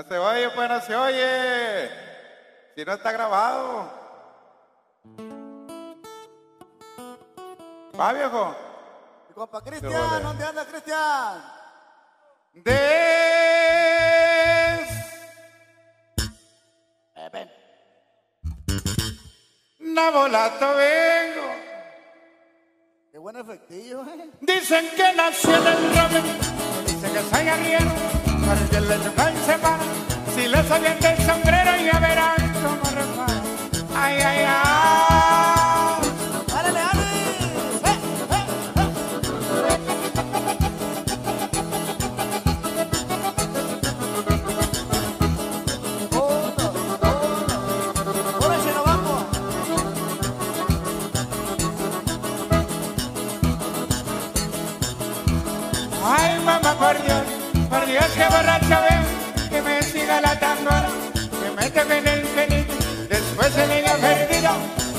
No se oye, pues no se oye. Si no está grabado. Va, viejo. Mi compa Cristian, ¿dónde anda Cristian? Ven. Navolato vengo. Qué buen efectillo, eh. Dicen que nací en el ramen. Dicen que soy arriero. Para que le tocan separar. Si le saliente el sombrero ya verán cómo repara. Ay, ay, ay. ¡Dale, dale! Por Dios que borracha veo, que me siga la tambora, que me toque en el pelito, después se le ha perdido,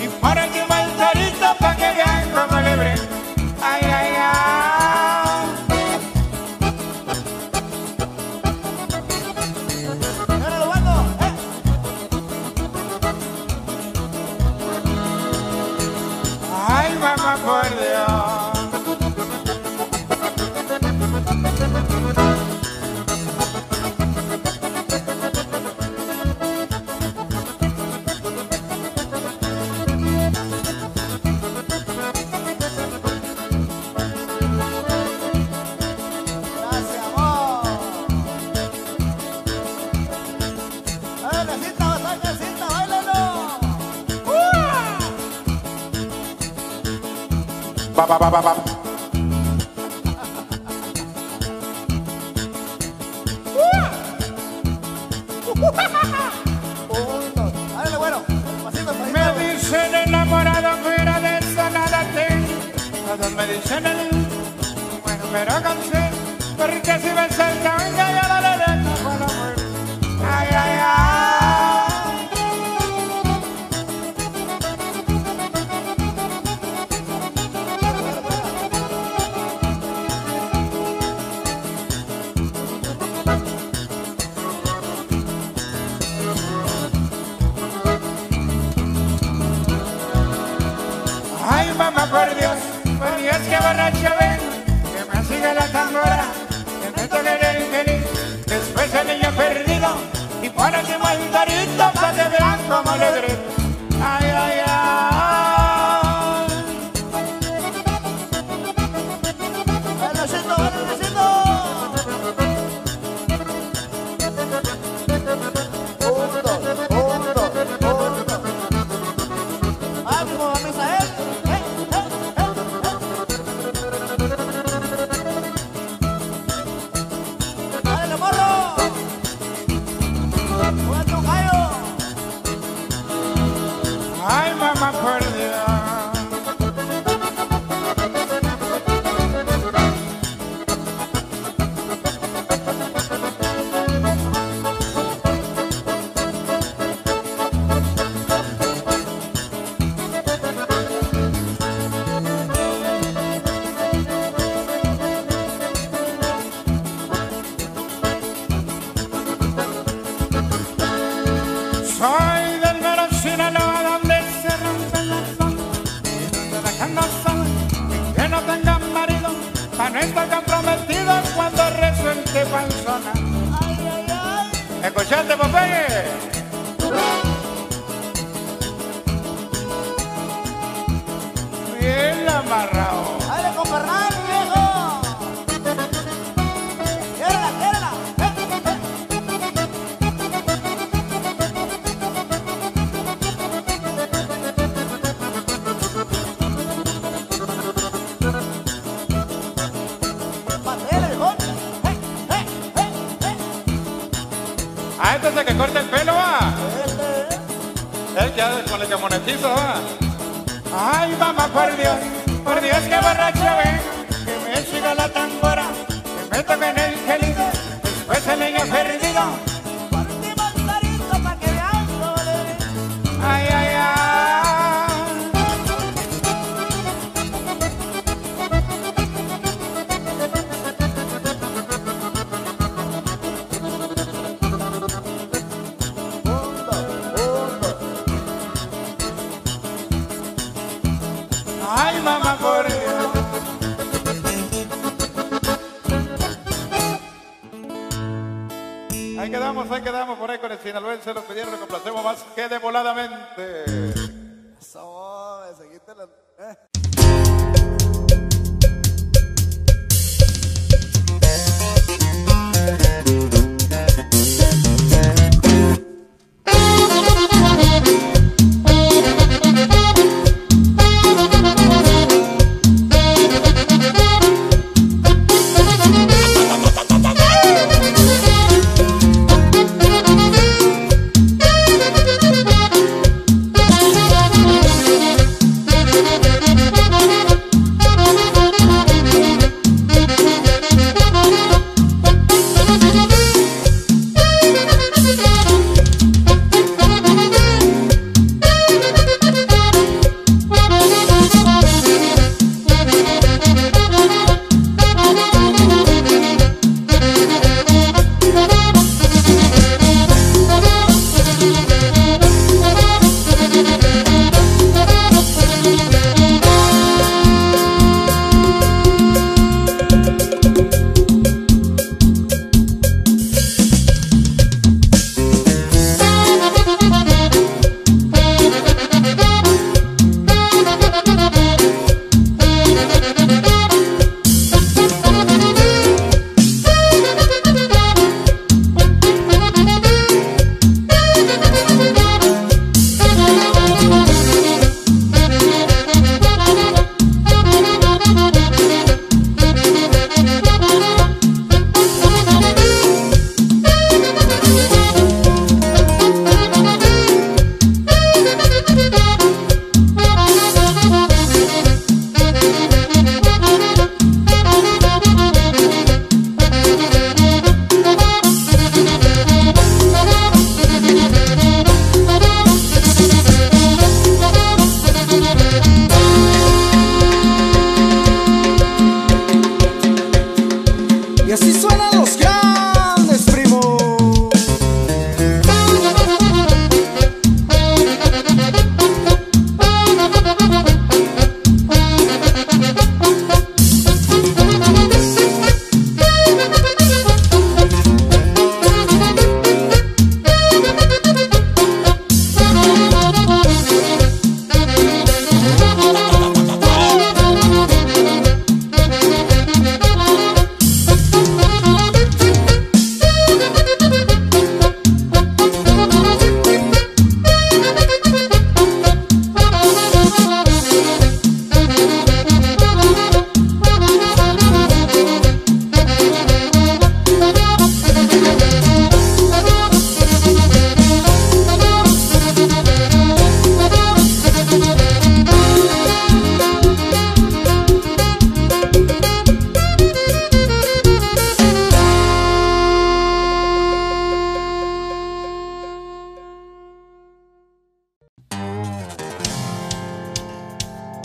y por aquí va el torito pa' que vean como le brego. Ay, ay, ay. Ay, mamá, por Dios. Me dicen enamorado, pero de esa nada tengo. Todos me dicen el bueno, pero cansé, porque si me salta, venga ya la derecha para morir. Ay, ay, ay. Por Dios que borracha vengo, que me siga la tambora, que me toque el infeliz, después el niño perdido, y por aquí maldito pa' que vean como le grito. Ay, ay, ay. Velocito, velocito. Punto. Vamos a misa, eh. ¡Escuchate, Popeye! ¡Bien amarrado! ¡Dale, comparrado, viejo! ¡Quiérala, quiérala! Antes de que corte el pelo, va. Él ya con el que monetiza, va. Ay, mamá, por Dios que borracha ven, que me siga la tambora, que me toque en el gelito, después el niño perdido. Por ti, montarito, pa' que vean sobre. Ay, ay, ay. ahí quedamos por ahí con el sinaloense, los pidieron, lo complacemos más que devoladamente. Eso, seguiste la...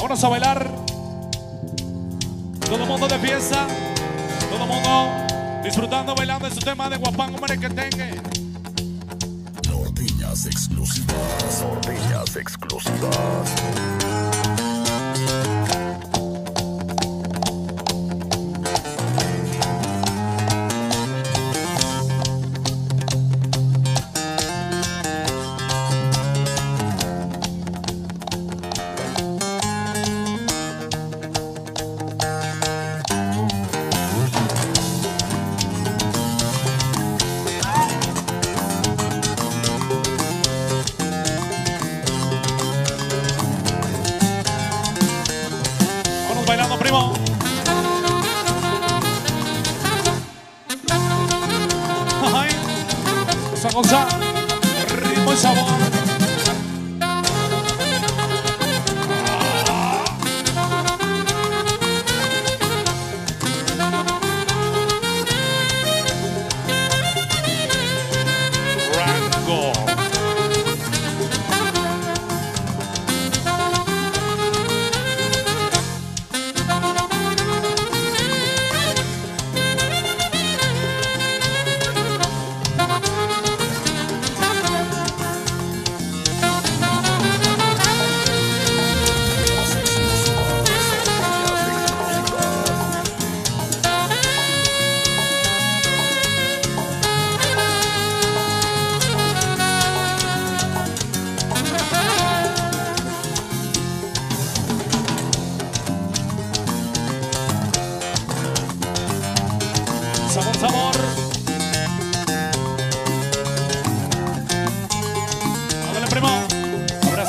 Vamos a bailar, todo el mundo de fiesta, todo el mundo disfrutando, bailando en su tema de Huapango, merequetengue. Tortillas exclusivas, tortillas exclusivas. Cosa, ritmo y sabor. Rango.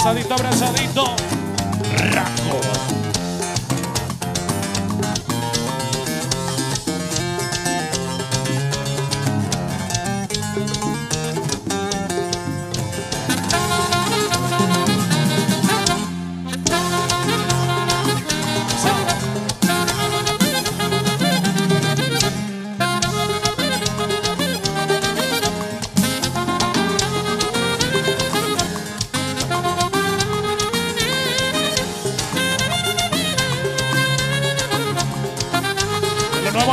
abrazadito, abrazadito. Raco.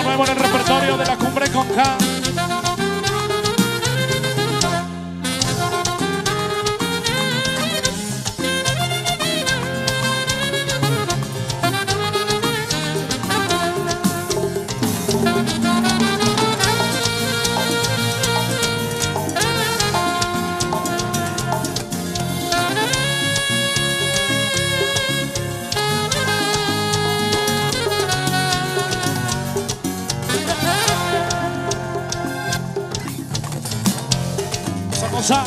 Nuevo en el repertorio de la Cumbre con K. Yeah.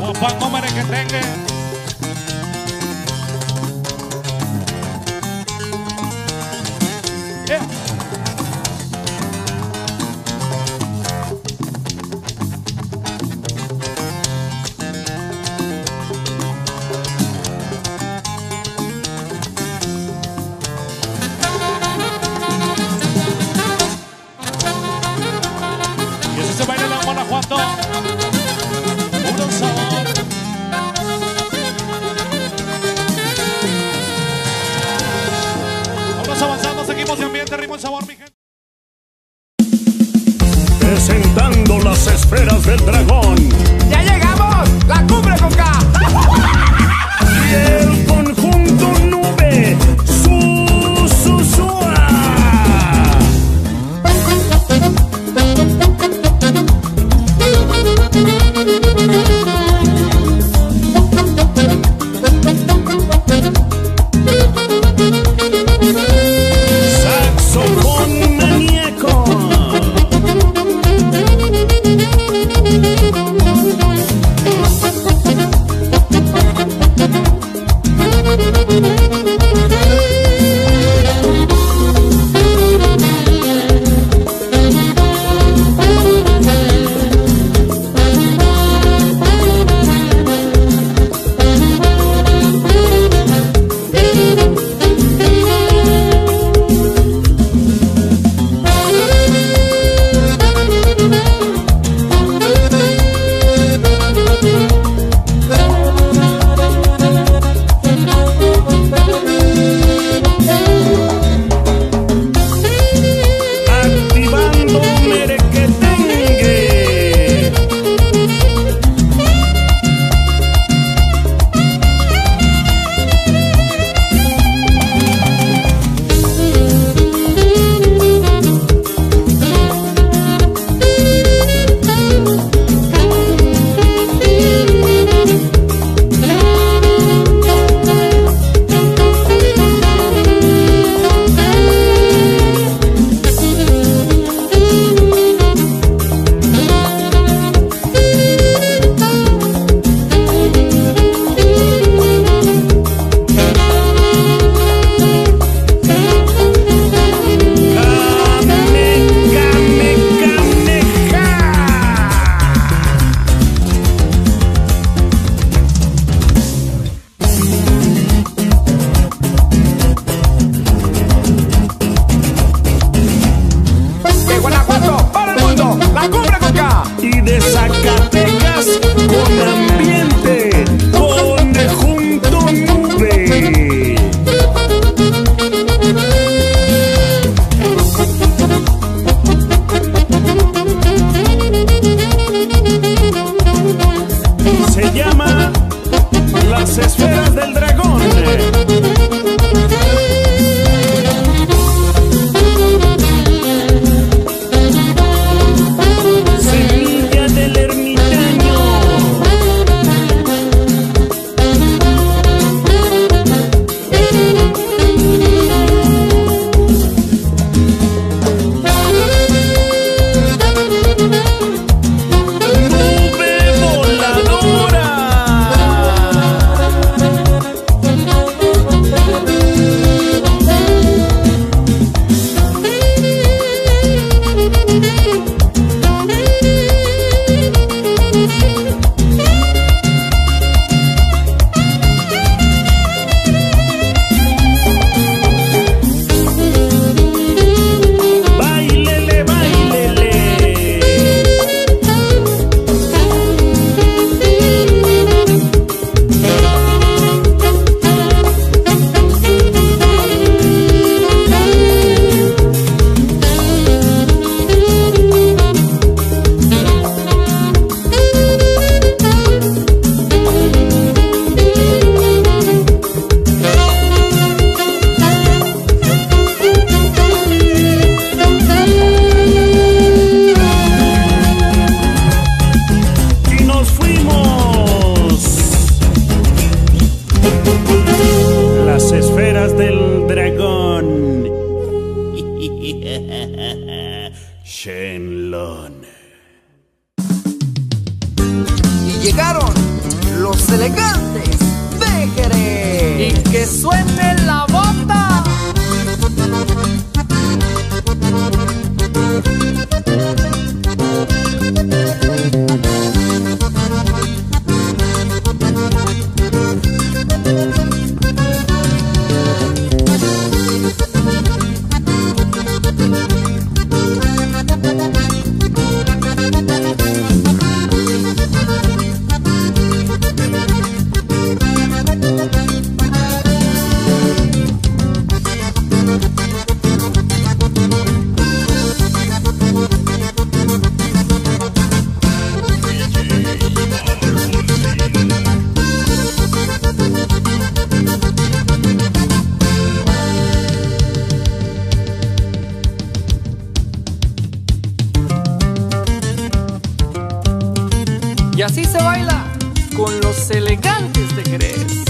Huapango merequetengue. Yeah. Guanajuato, puro sabor. Vamos avanzando, seguimos de ambiente, ritmo y sabor, mi gente. Presentando las esferas del dragón. ¡Ya llegamos! ¡La Cumbre con K! Y el conjunto nube, León. Y llegaron los elegantes de Jerez. Y que suene la bota. Y así se baila con los elegantes de Jerez.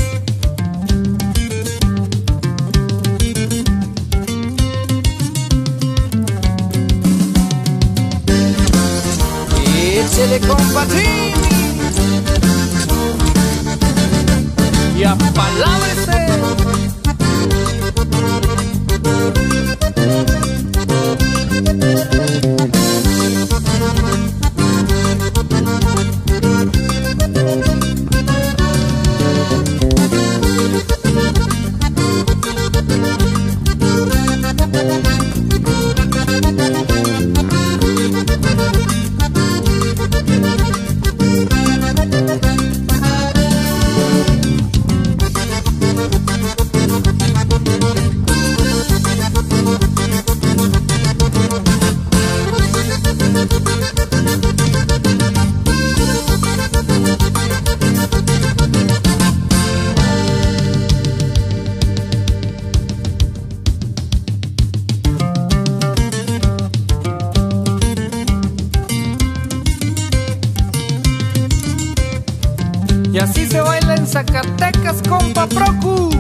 Échele, compa Jimmy, y apalábrese. Y así se baila en Zacatecas, compa Procu.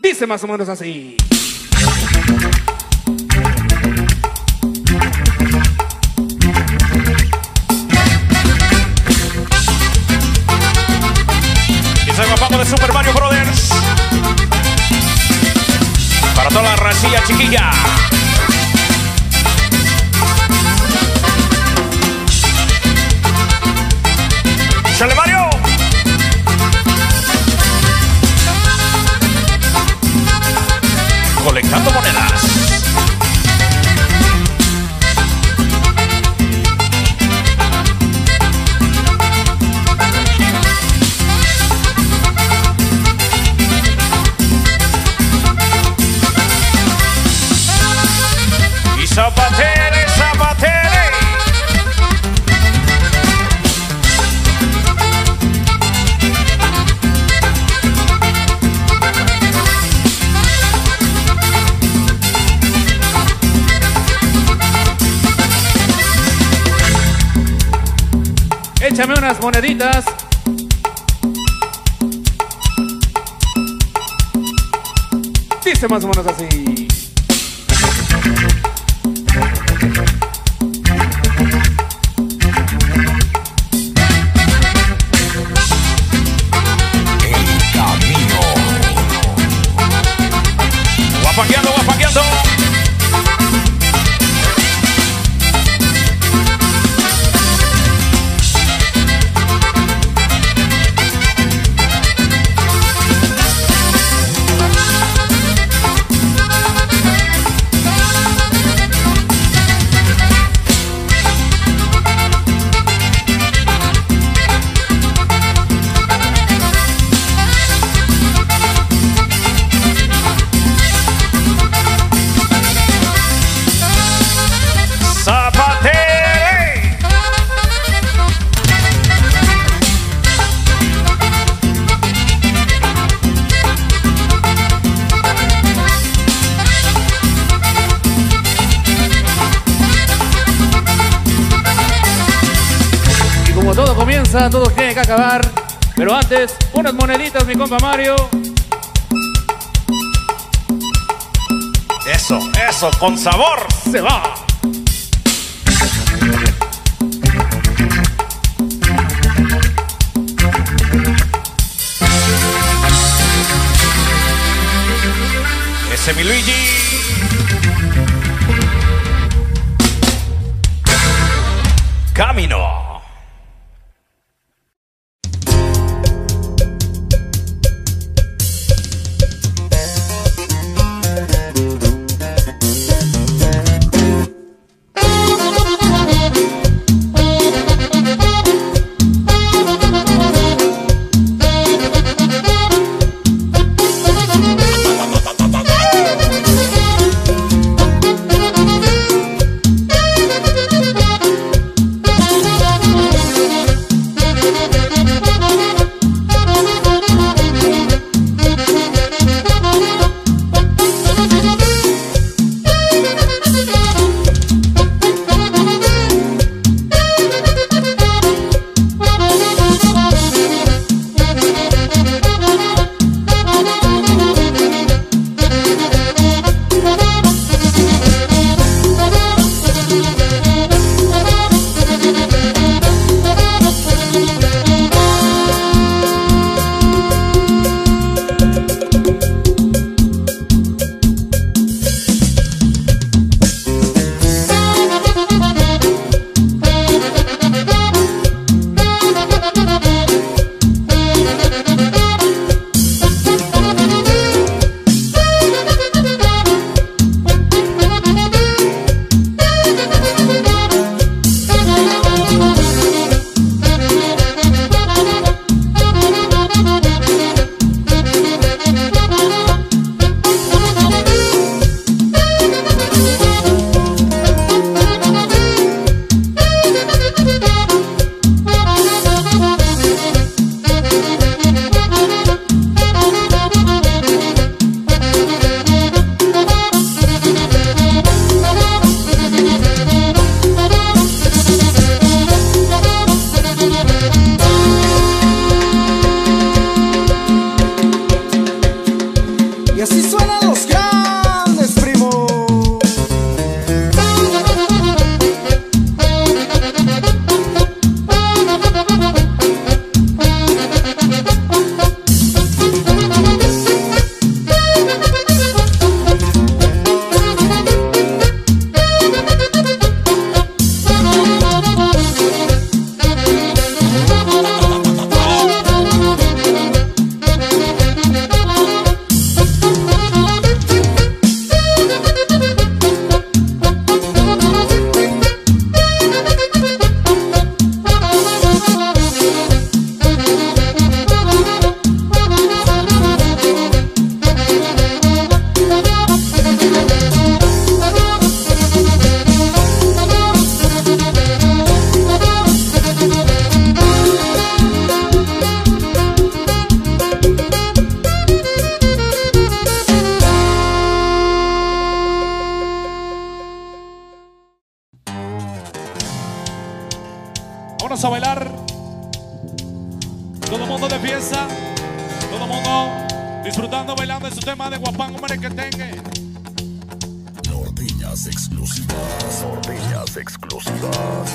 Dice más o menos así. Dice Guapango de Super Mario Brothers. Para toda la racilla chiquilla. ¡Chale, Mario! Colectando monedas. Y zapatere, zapatere. Échame unas moneditas. Dice más o menos así. El camino. Guapangueando, guapangueando. Todo comienza, todo tiene que acabar. Pero antes, unas moneditas, mi compa Mario. Eso, eso, con sabor se va. Ese mi Luigi. Camino. Y así suenan los grandes, primo. Vamos a bailar, todo el mundo de fiesta, todo el mundo disfrutando, bailando en su tema de Huapango, merequetengue. Norteñas exclusivas, norteñas exclusivas.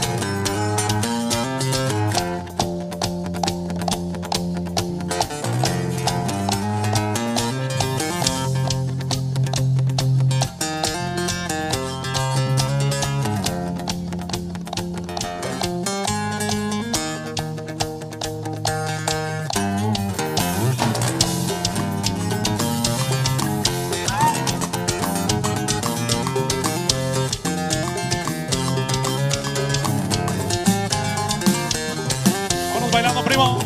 Bailando, primo.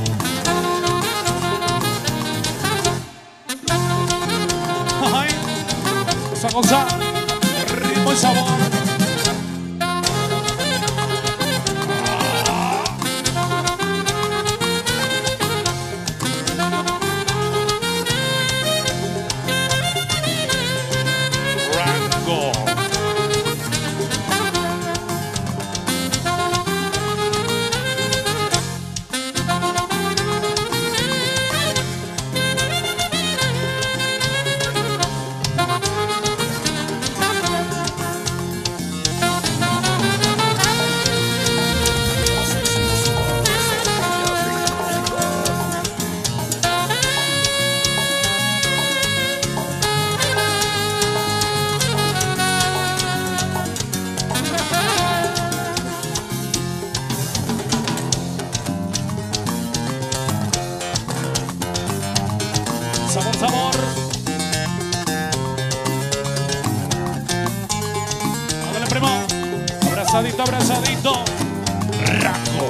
Ay, esa cosa, ritmo y sabor. Rango. Sabor, sabor. Dale, primo. Abrazadito, abrazadito. Rango.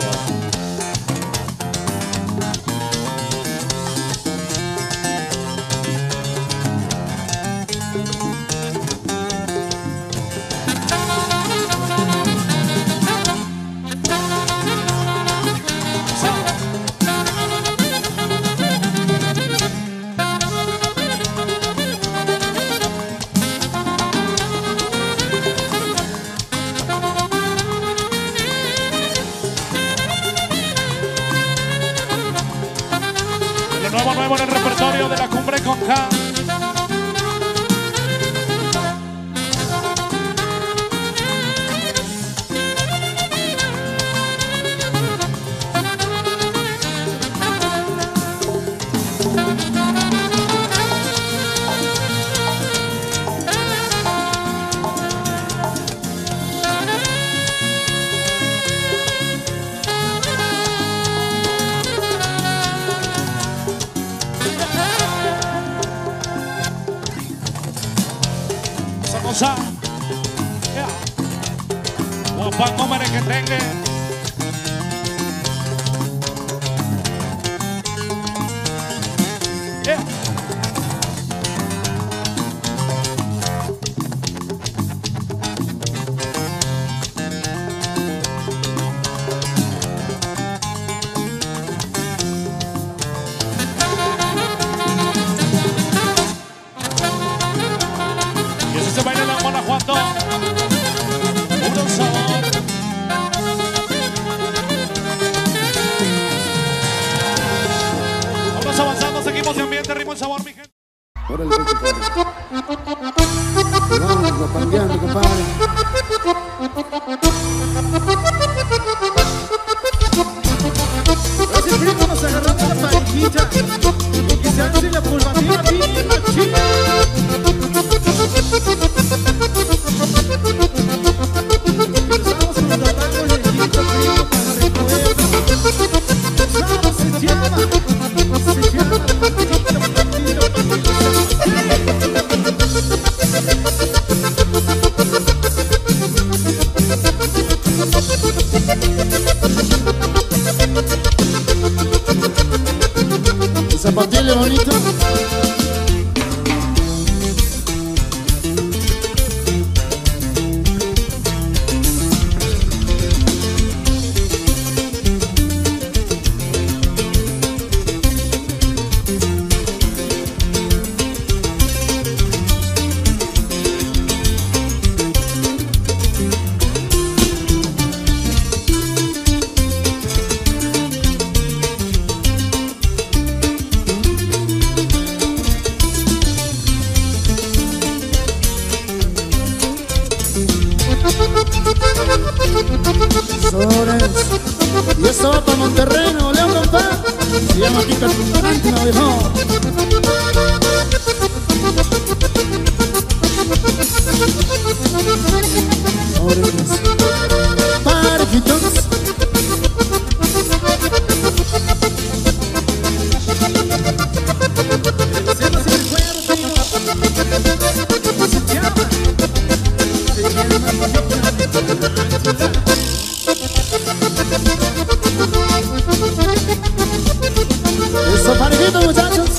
Nuevo en el repertorio de la Cumbre con K. Huapango merequetengue. Y eso se baila en Guanajuato. Un sabor. Seguimos de ambiente, ritmo. Órale, compadre. Vamos, guapangueando, compadre. Hace tiempo nos agarramos la panquita y que se hace la pulvativa bien machina. Usamos los tatacos de guito frío para recoger. Usamos, se llama panquita, zapatele bonito. Y eso va para Monterrey, no leo, compadre. Se llama Quita el Restaurante, no viejo. Parejitos. Muchachos,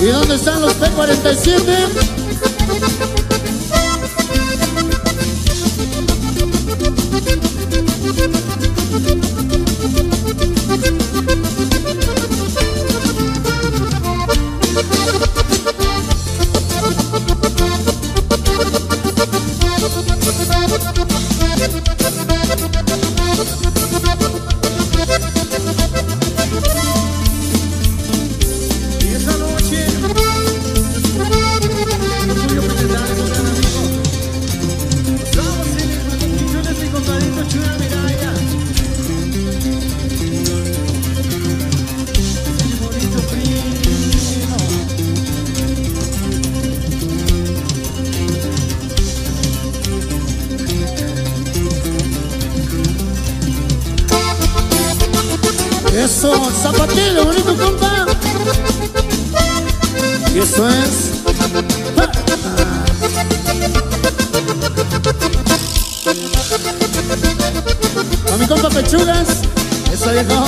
¿y dónde están los P47? Eso, zapatelo, bonito compa. Y eso es a mi compa Pechugas. Eso viejo.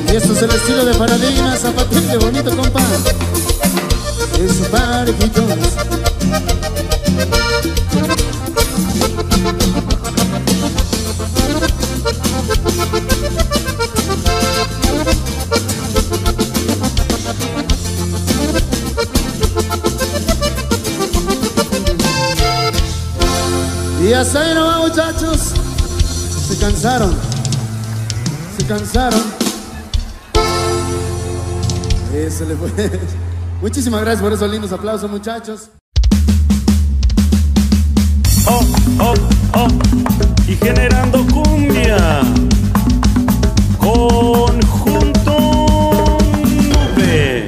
Y esto es el estilo de Paradigma, zapatito bonito compa. Eso, parejitos. Y hasta ahí nomás, muchachos. Se cansaron. Eso le fue. Muchísimas gracias por esos lindos aplausos, muchachos. Oh, oh, oh. Y generando cumbia. Conjunto Nube.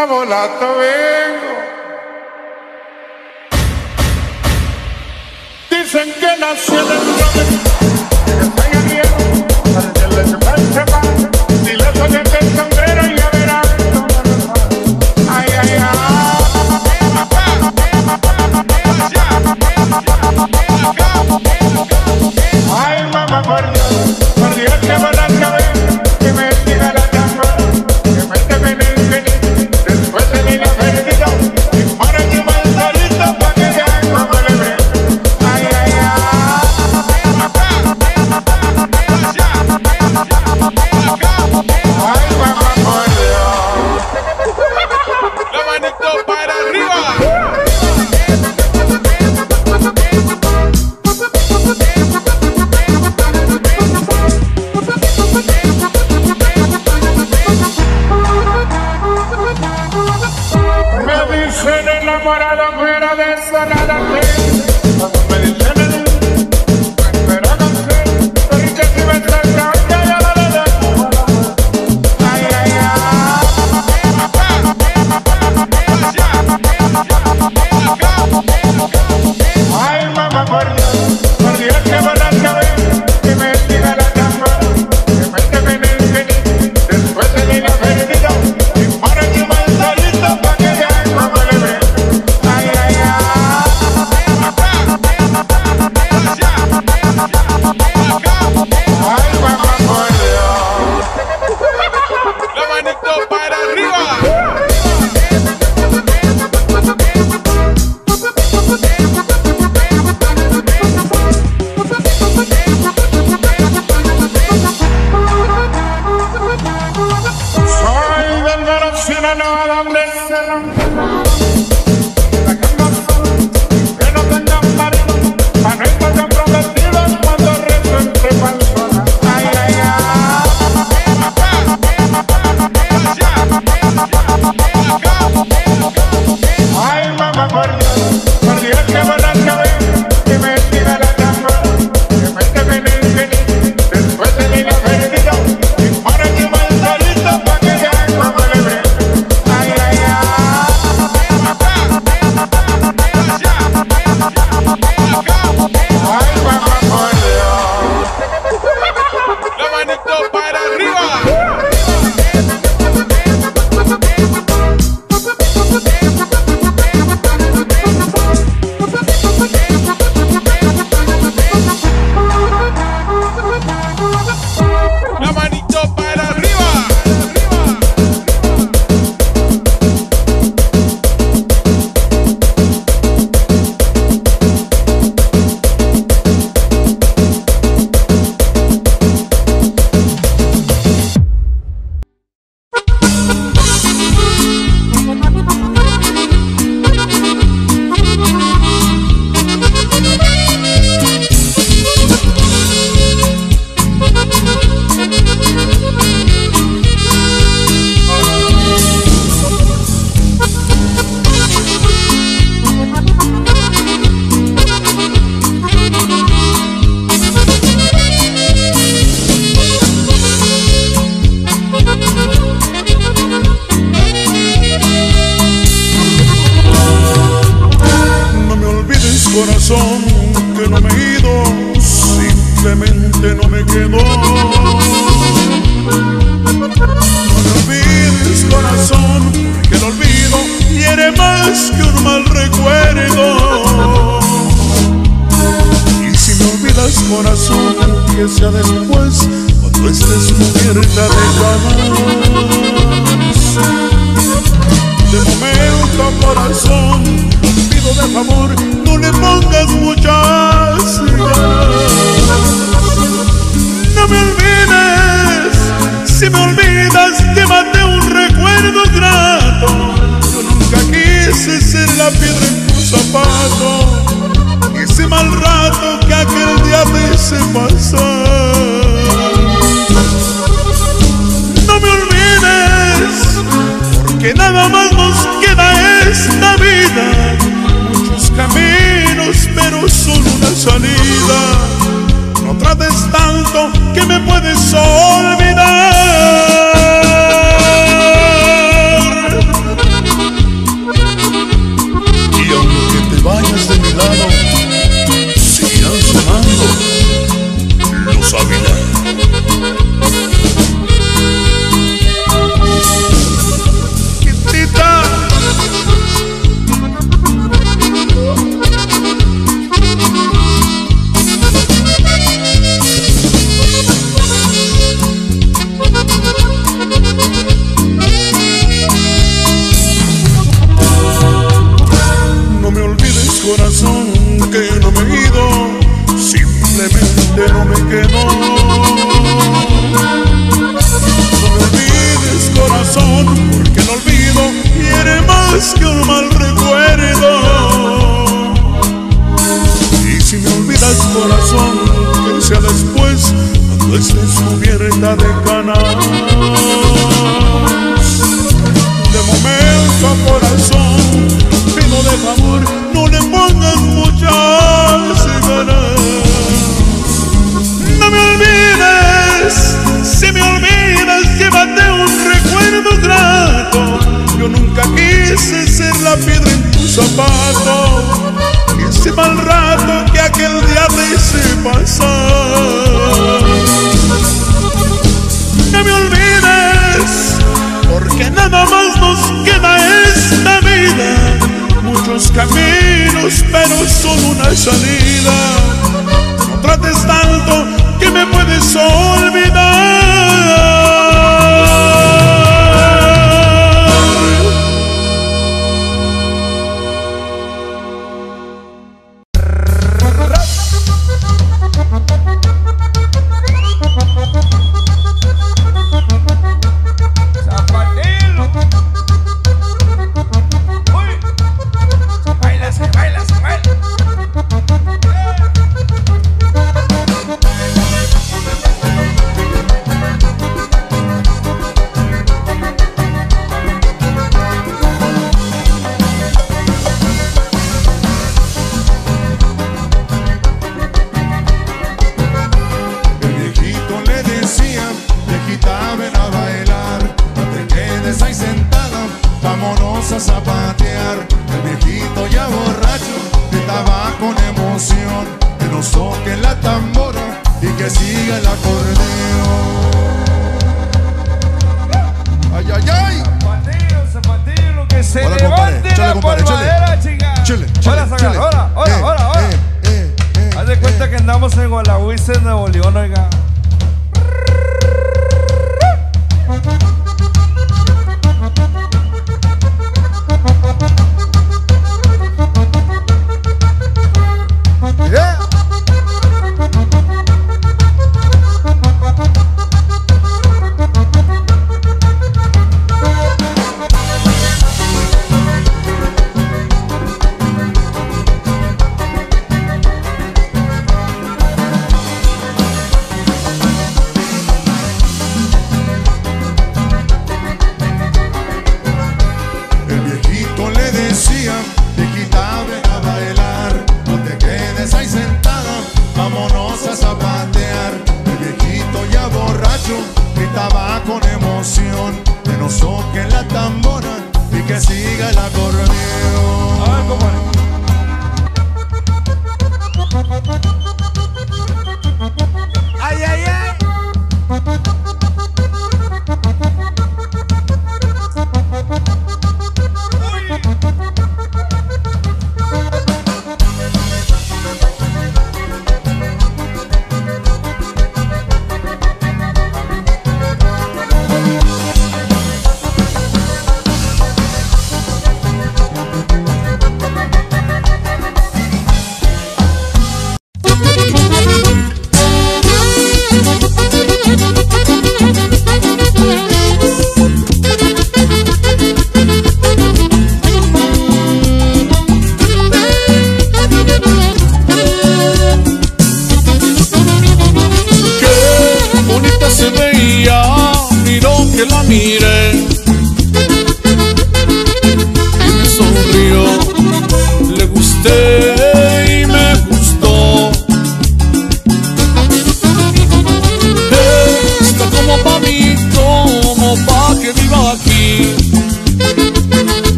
la mulata vengo. Dicen que nací en el nombre, que me pegan miedo, para que les pase más. Si le ponen el sombrero y ya verán. Ay, ay, ay. Ay, mamá, por Dios que va la cabeza, que me tira la cama, que méteme en el feliz, después de mi la pérdida, y para que me salita pa' que ya el mamá le ve. Ay, ay, ay. Ay, mamá, por Dios. La manito para arriba. Olvidar y aunque te vayas de mi lado, seguirán sonando los Ávila. Quitita, corazón, que no me he ido, simplemente no me quedo. No me olvides, corazón, porque el olvido hiere más que un mal recuerdo. Y si me olvidas, corazón, que sea después, cuando estés cubierta de canas. De momento, corazón, pido de favor, no le pongas muchas ganas. No me olvides, si me olvidas, llévate un recuerdo grato. Yo nunca quise ser la piedra en tu zapato, y ese mal rato que aquel día te hice pasar. No me olvides, porque nada más nos queda esta vida. Muchos caminos, pero solo una salida. No trates tanto que me puedes olvidar.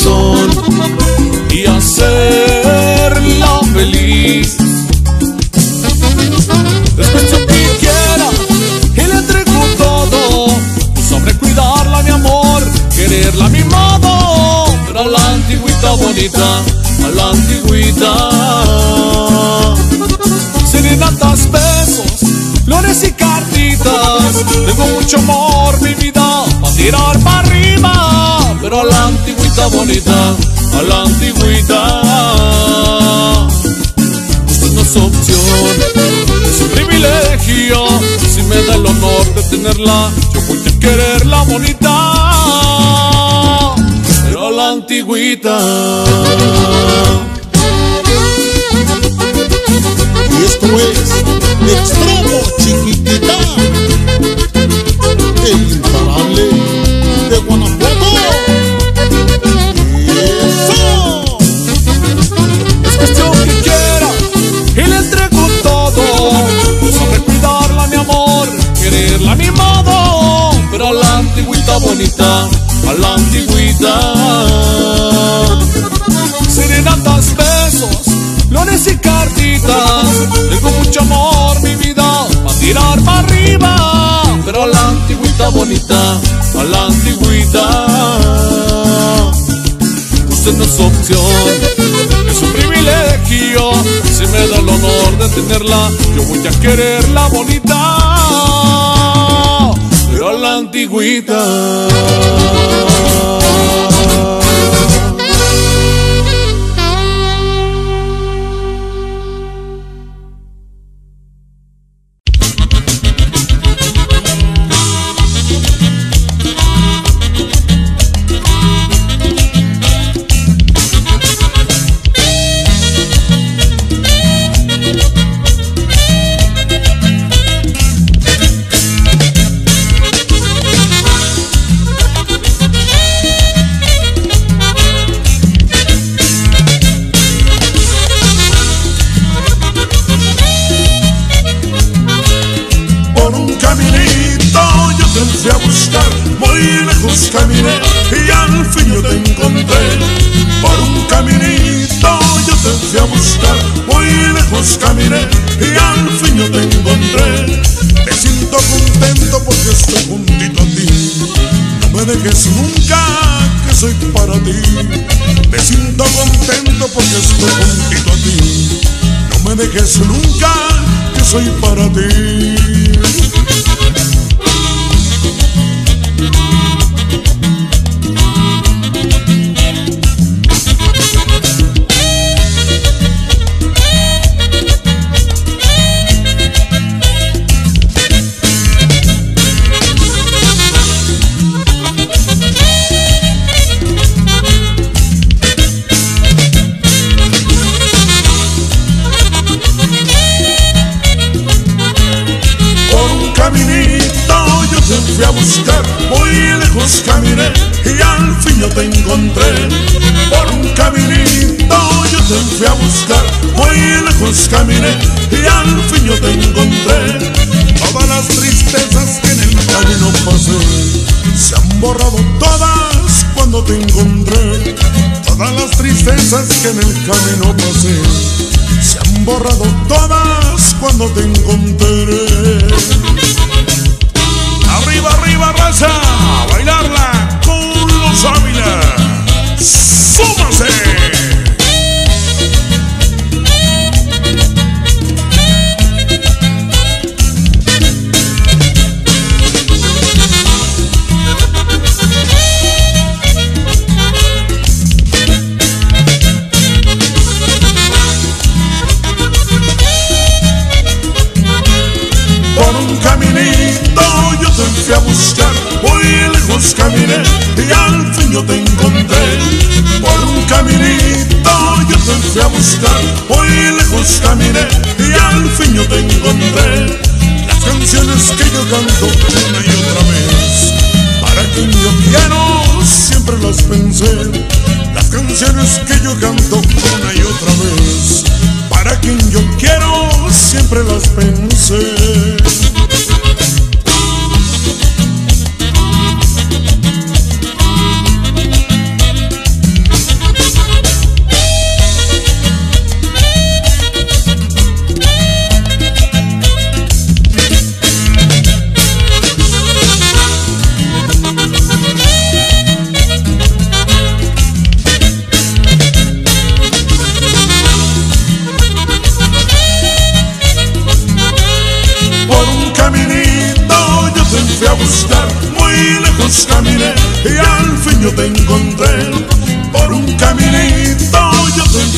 corazón y hacerla feliz. Después yo que quiera y le entrego todo, sobre cuidarla mi amor, quererla a mi modo, pero a la antigüita bonita, a la antigüita. Serenatas, besos, flores y cartitas, tengo mucho amor mi vida pa' tirar para arriba, pero a la antigüita bonita, a la antigüita. Usted no es opción, es un privilegio, si me da el honor de tenerla, yo voy a quererla bonita, pero a la antigüita. Y esto es Extremo Chiquitita, el imparable de Guanajuato. ¡Eso! Es cuestión que quiera y le entrego todo, sobre cuidarla mi amor, quererla a mi modo, pero a la antigüita bonita, a la antigüita. Serenatas, besos, flores y cartitas, tengo mucho amor mi vida pa' tirar para arriba, pero a la antigüita bonita, a la antigüita. Usted no es opción, es un privilegio, si me da el honor de tenerla, yo voy a quererla bonita, pero a la antigüita.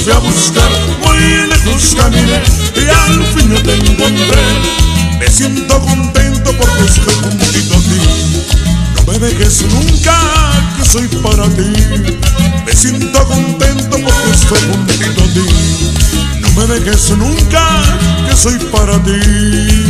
puse a buscar, muy lejos caminé y al fin yo te encontré. Me siento contento porque estoy juntito a ti. No me dejes nunca, que soy para ti. Me siento contento porque estoy juntito a ti. No me dejes nunca, que soy para ti.